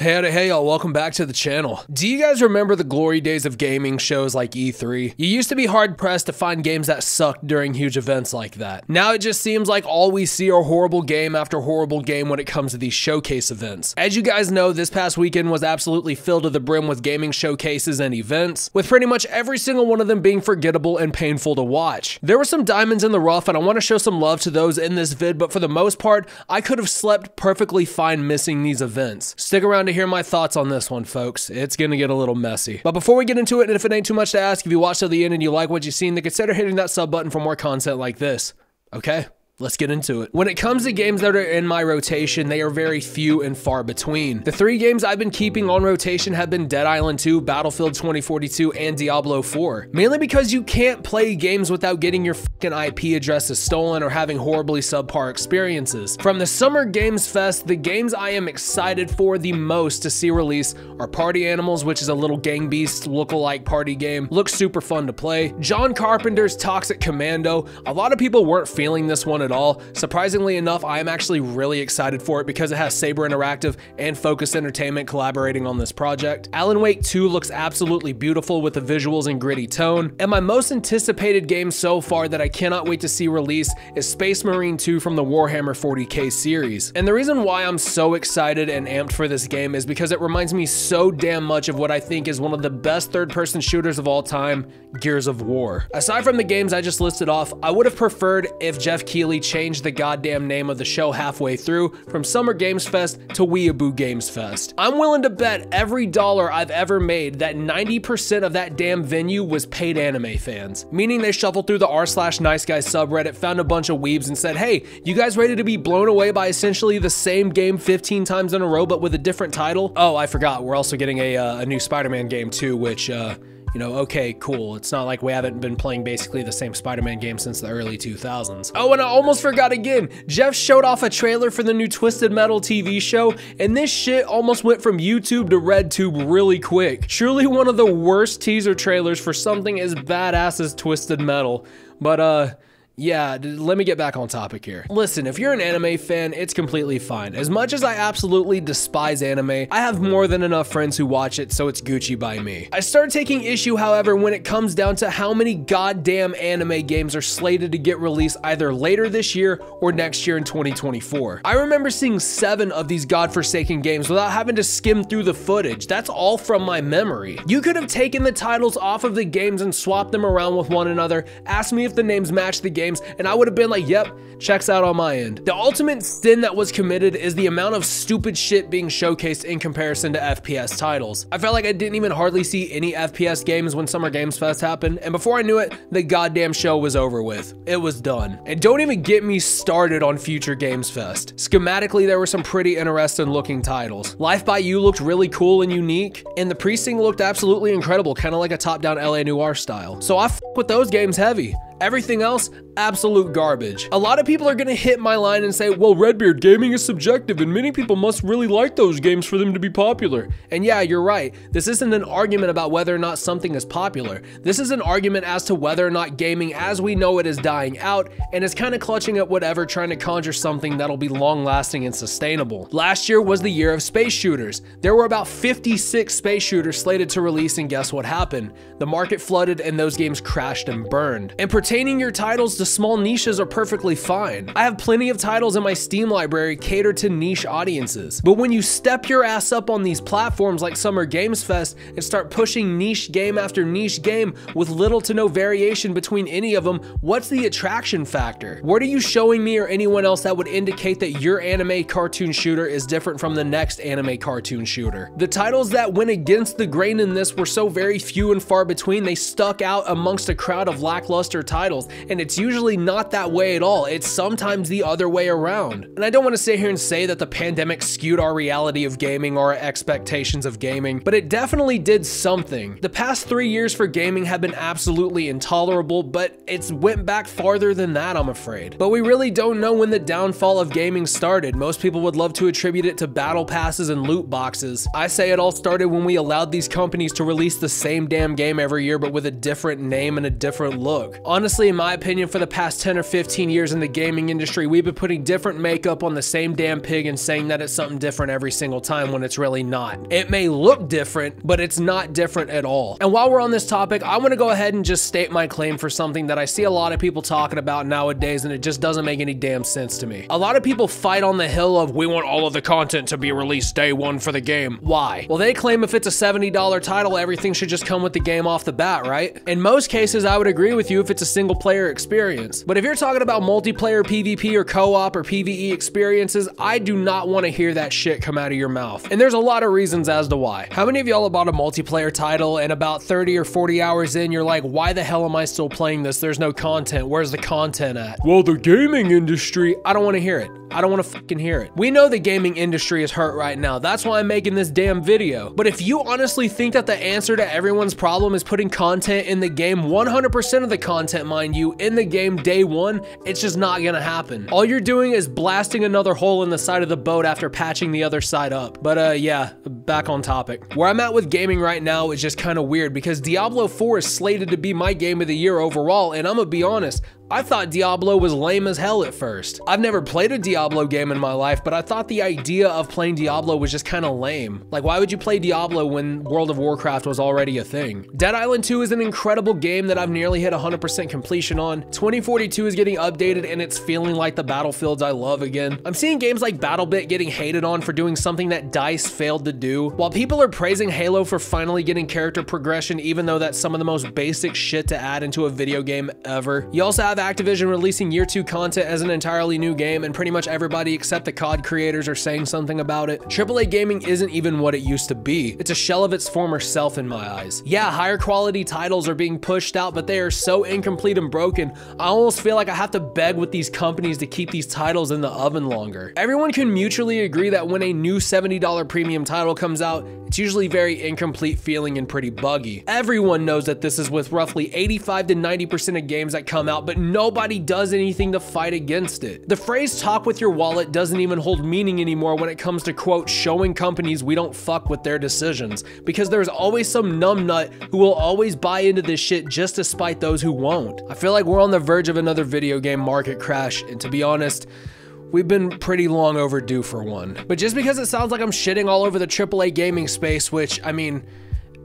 Howdy, hey y'all, welcome back to the channel. Do you guys remember the glory days of gaming shows like E3? You used to be hard-pressed to find games that sucked during huge events like that. Now it just seems like all we see are horrible game after horrible game when it comes to these showcase events. As you guys know, this past weekend was absolutely filled to the brim with gaming showcases and events, with pretty much every single one of them being forgettable and painful to watch. There were some diamonds in the rough, and I want to show some love to those in this vid, but for the most part, I could have slept perfectly fine missing these events. Stick around to hear my thoughts on this one, folks. It's gonna get a little messy. But before we get into it, and if it ain't too much to ask, if you watched till the end and you like what you've seen, then consider hitting that sub button for more content like this. Okay? Let's get into it. When it comes to games that are in my rotation, they are very few and far between. The three games I've been keeping on rotation have been Dead Island 2, Battlefield 2042, and Diablo 4. Mainly because you can't play games without getting your fucking IP addresses stolen or having horribly subpar experiences. From the Summer Games Fest, the games I am excited for the most to see release are Party Animals, which is a little Gang Beasts look-alike party game. Looks super fun to play. John Carpenter's Toxic Commando. A lot of people weren't feeling this one at all. Surprisingly enough, I am actually really excited for it because it has Saber Interactive and Focus Entertainment collaborating on this project. Alan Wake 2 looks absolutely beautiful with the visuals and gritty tone. And my most anticipated game so far that I cannot wait to see release is Space Marine 2 from the Warhammer 40K series. And the reason why I'm so excited and amped for this game is because it reminds me so damn much of what I think is one of the best third-person shooters of all time, Gears of War. Aside from the games I just listed off, I would have preferred if Jeff Keighley changed the goddamn name of the show halfway through from Summer Games Fest to Weeaboo Games Fest. I'm willing to bet every dollar I've ever made that 90% of that damn venue was paid anime fans, meaning they shuffled through the r/niceguy subreddit, found a bunch of weebs and said, hey, you guys ready to be blown away by essentially the same game 15 times in a row but with a different title? Oh, I forgot, we're also getting a new Spider-Man game too, which you know, okay, cool. It's not like we haven't been playing basically the same Spider-Man game since the early 2000s. Oh, and I almost forgot again. Jeff showed off a trailer for the new Twisted Metal TV show, and this shit almost went from YouTube to RedTube really quick. Truly one of the worst teaser trailers for something as badass as Twisted Metal. But, yeah, let me get back on topic here. Listen, if you're an anime fan, it's completely fine. As much as I absolutely despise anime, I have more than enough friends who watch it, so it's Gucci by me. I start taking issue, however, when it comes down to how many goddamn anime games are slated to get released either later this year or next year in 2024. I remember seeing 7 of these godforsaken games without having to skim through the footage. That's all from my memory. You could have taken the titles off of the games and swapped them around with one another, asked me if the names matched the game, and I would have been like, yep, checks out on my end. The ultimate sin that was committed is the amount of stupid shit being showcased in comparison to FPS titles. I felt like I didn't even hardly see any FPS games when Summer Games Fest happened, and before I knew it, the goddamn show was over with. It was done. And don't even get me started on Future Games Fest. Schematically, there were some pretty interesting looking titles. Life By You looked really cool and unique, and The Precinct looked absolutely incredible, kind of like a top-down LA Noir style. So I f*** with those games heavy. Everything else, absolute garbage. A lot of people are gonna hit my line and say, well, Redbeard, gaming is subjective and many people must really like those games for them to be popular. And yeah, you're right. This isn't an argument about whether or not something is popular. This is an argument as to whether or not gaming as we know it is dying out and is kind of clutching at whatever, trying to conjure something that'll be long lasting and sustainable. Last year was the year of space shooters. There were about 56 space shooters slated to release, and guess what happened? The market flooded and those games crashed and burned. And pertaining your titles to small niches are perfectly fine. I have plenty of titles in my Steam library catered to niche audiences. But when you step your ass up on these platforms like Summer Games Fest and start pushing niche game after niche game with little to no variation between any of them, what's the attraction factor? What are you showing me or anyone else that would indicate that your anime cartoon shooter is different from the next anime cartoon shooter? The titles that went against the grain in this were so very few and far between, they stuck out amongst a crowd of lackluster titles, and it's usually not that way at all. It's sometimes the other way around. And I don't want to sit here and say that the pandemic skewed our reality of gaming or our expectations of gaming, but it definitely did something. The past 3 years for gaming have been absolutely intolerable, but it's went back farther than that, I'm afraid. But we really don't know when the downfall of gaming started. Most people would love to attribute it to battle passes and loot boxes. I say it all started when we allowed these companies to release the same damn game every year, but with a different name and a different look. Honestly, honestly, in my opinion, for the past 10 or 15 years in the gaming industry, we've been putting different makeup on the same damn pig and saying that it's something different every single time when it's really not. It may look different, but it's not different at all. And while we're on this topic, I want to go ahead and just state my claim for something that I see a lot of people talking about nowadays, and it just doesn't make any damn sense to me. A lot of people fight on the hill of, we want all of the content to be released day one for the game. Why? Well, they claim if it's a $70 title, everything should just come with the game off the bat, right? In most cases, I would agree with you if it's a single player experience. But if you're talking about multiplayer PvP or co-op or PvE experiences, I do not want to hear that shit come out of your mouth. And there's a lot of reasons as to why. How many of y'all bought a multiplayer title and about 30 or 40 hours in, you're like, why the hell am I still playing this? There's no content. Where's the content at? Well, the gaming industry, I don't want to hear it. I don't want to fucking hear it. We know the gaming industry is hurt right now. That's why I'm making this damn video. But if you honestly think that the answer to everyone's problem is putting content in the game, 100% of the content, mind you, in the game day one, it's just not gonna happen. All you're doing is blasting another hole in the side of the boat after patching the other side up. But yeah, back on topic. Where I'm at with gaming right now is just kind of weird because Diablo 4 is slated to be my game of the year overall, and I'm gonna be honest, I thought Diablo was lame as hell at first. I've never played a Diablo game in my life, but I thought the idea of playing Diablo was just kind of lame. Like, why would you play Diablo when World of Warcraft was already a thing? Dead Island 2 is an incredible game that I've nearly hit 100% completion on. 2042 is getting updated and it's feeling like the Battlefields I love again. I'm seeing games like Battlebit getting hated on for doing something that DICE failed to do. While people are praising Halo for finally getting character progression, even though that's some of the most basic shit to add into a video game ever. You also have Activision releasing year 2 content as an entirely new game, and pretty much everybody except the COD creators are saying something about it. AAA gaming isn't even what it used to be. It's a shell of its former self in my eyes. Yeah, higher quality titles are being pushed out, but they are so incomplete and broken. I almost feel like I have to beg with these companies to keep these titles in the oven longer. Everyone can mutually agree that when a new $70 premium title comes out, it's usually very incomplete feeling and pretty buggy. Everyone knows that this is with roughly 85 to 90% of games that come out, but nobody does anything to fight against it. The phrase talk with your wallet doesn't even hold meaning anymore when it comes to, quote, showing companies we don't fuck with their decisions, because there's always some numbnut who will always buy into this shit just to spite those who won't. I feel like we're on the verge of another video game market crash, and to be honest, we've been pretty long overdue for one. But just because it sounds like I'm shitting all over the AAA gaming space, which, I mean,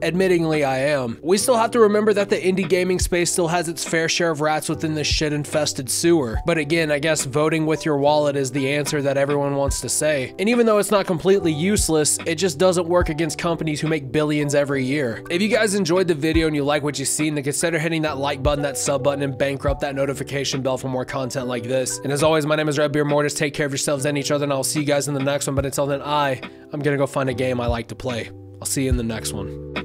admittingly I am, we still have to remember that the indie gaming space still has its fair share of rats within this shit infested sewer. But again, I guess voting with your wallet is the answer that everyone wants to say. And even though it's not completely useless, it just doesn't work against companies who make billions every year. If you guys enjoyed the video and you like what you've seen, then consider hitting that like button, that sub button, and bankrupt that notification bell for more content like this. And as always, my name is RedBeardMortis. Take care of yourselves and each other, and I'll see you guys in the next one. But until then, I'm gonna go find a game I like to play. I'll see you in the next one.